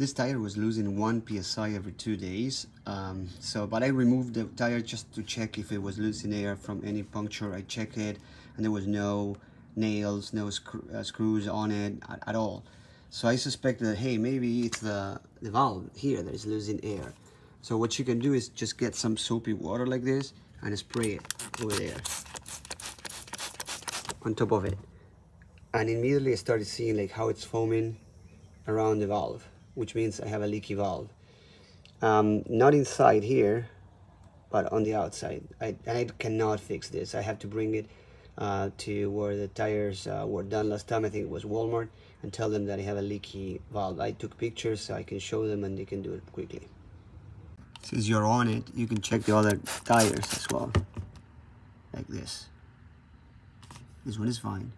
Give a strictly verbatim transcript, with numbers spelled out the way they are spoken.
This tire was losing one P S I every two days. Um, so, but I removed the tire just to check if it was losing air from any puncture. I checked it and there was no nails, no sc uh, screws on it at, at all. So I suspect that, hey, maybe it's the, the valve here that is losing air. So what you can do is just get some soapy water like this and spray it over there on top of it. And immediately I started seeing like how it's foaming around the valve, which means I have a leaky valve. Um, not inside here, but on the outside. I, and I cannot fix this. I have to bring it uh, to where the tires uh, were done last time. I think it was Walmart, and tell them that I have a leaky valve. I took pictures so I can show them and they can do it quickly. Since you're on it, you can check the other tires as well, like this. This one is fine.